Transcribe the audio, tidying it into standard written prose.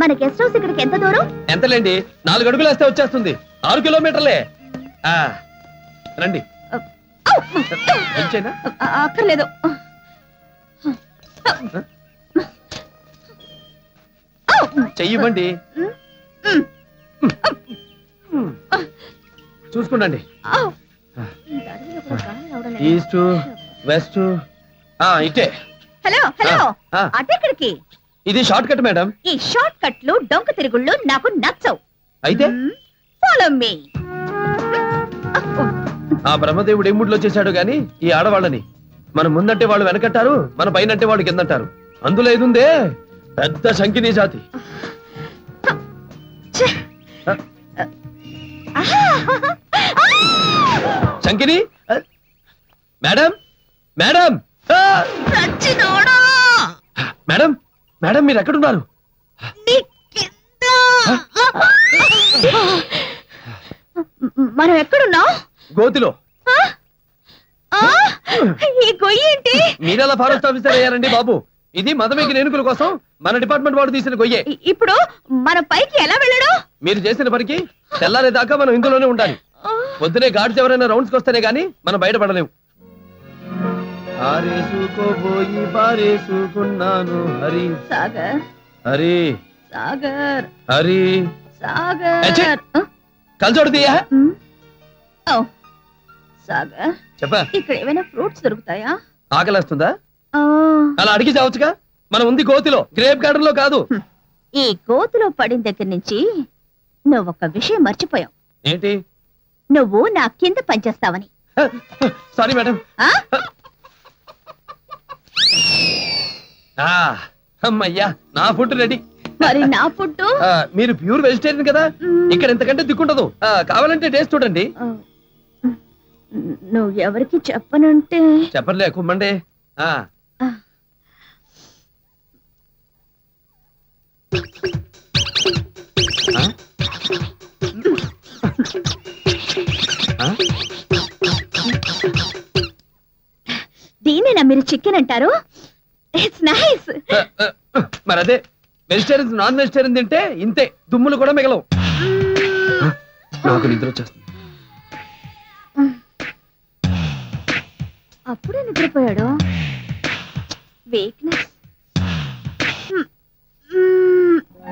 మన guest house ఇక్కడికి ఎంత దూరం? ఎంతలేండి 4 అడుగులు వస్తే వచ్చేస్తుంది 6 కిలోమీటర్లే. ఆ రండి. ఎంచేనా? అక్కర్లేదు. చెయ్యమండి. చూసుకుండండి. ఈస్ట్ వెస్ట్ ఆ ఇటే. హలో హలో అటే ఇక్కడికి. ఇది షార్ట్ కట్ మేడం. ఈ షార్ట్ కట్ లో డొంక తిరుగుళ్ళు నాకు నచ్చవు. అయితే ఫాలో మీ. ఆ బ్రహ్మదేవుడు ఎముడిలో చేశాడు గాని ఈ ఆడవాళ్ళని మన ముందంటే వాళ్ళు వెనకట్టారు, మన పైనంటే వాళ్ళు కిందంటారు. అందులో ఏదుందే పెద్ద శంకిని జాతి. శంకిని మేడం మేడం మేడం మేడం మీరు ఎక్కడున్నారు? మనం ఎక్కడున్నా? గోతిలో. ఈ గొయ్యి ఏంటి? మీరు అలా ఫారెస్ట్ ఆఫీసర్ అయ్యారండి బాబు. ఇది మదమికి నేనుకుల కోసం మన డిపార్ట్మెంట్ వాడు తీసిన గొయ్యే. ఇప్పుడు మన పైకి ఎలా వెళ్ళడం? మీరు చేసిన పనికి తెల్లారేదాకా మనం ఇందులోనే ఉండాలి. పొద్దునే గార్డ్స్ ఎవరైనా రౌండ్స్కి వస్తేనే గానీ మనం బయటపడలేము. కలచోడు తీయ సాగర్ చెప్పా. ఇక్కడ ఏమైనా ఫ్రూట్స్ దొరుకుతాయా? ఆకలిస్తుందా? అలా అడిగి చావచ్చుగా. మనం ఉంది గోతిలో, గ్రేప్ గార్డెన్ లో కాదు. ఈ గోతిలో పడిన దగ్గర నుంచి నువ్వు ఒక విషయం మర్చిపోయావు. ఏంటి? నువ్వు నా కింద పనిచేస్తావని. Sorry madam. అమ్మయ్యా నా ఫుడ్ రెడీ. మరి నా ఫుడ్? మీరు ప్యూర్ వెజిటేరియన్ కదా, ఇక్కడ ఎంతకంటే దిక్కుంటదు. కావాలంటే టేస్ట్ చూడండి. నువ్వు ఎవరికి చెప్పనంటే చెప్పలే కుమ్మండి. దీనేనా మీరు చికెన్ అంటారు? It's nice. మరి అదే వెజిటేరియన్స్ నాన్ వెజిటేరియన్ తింటే ఇంతే, దుమ్ములు కూడా మిగలవు. నాకు నిద్ర వచ్చేస్తుంది. అప్పుడే నిద్రపోయాడు. వీక్నెస్.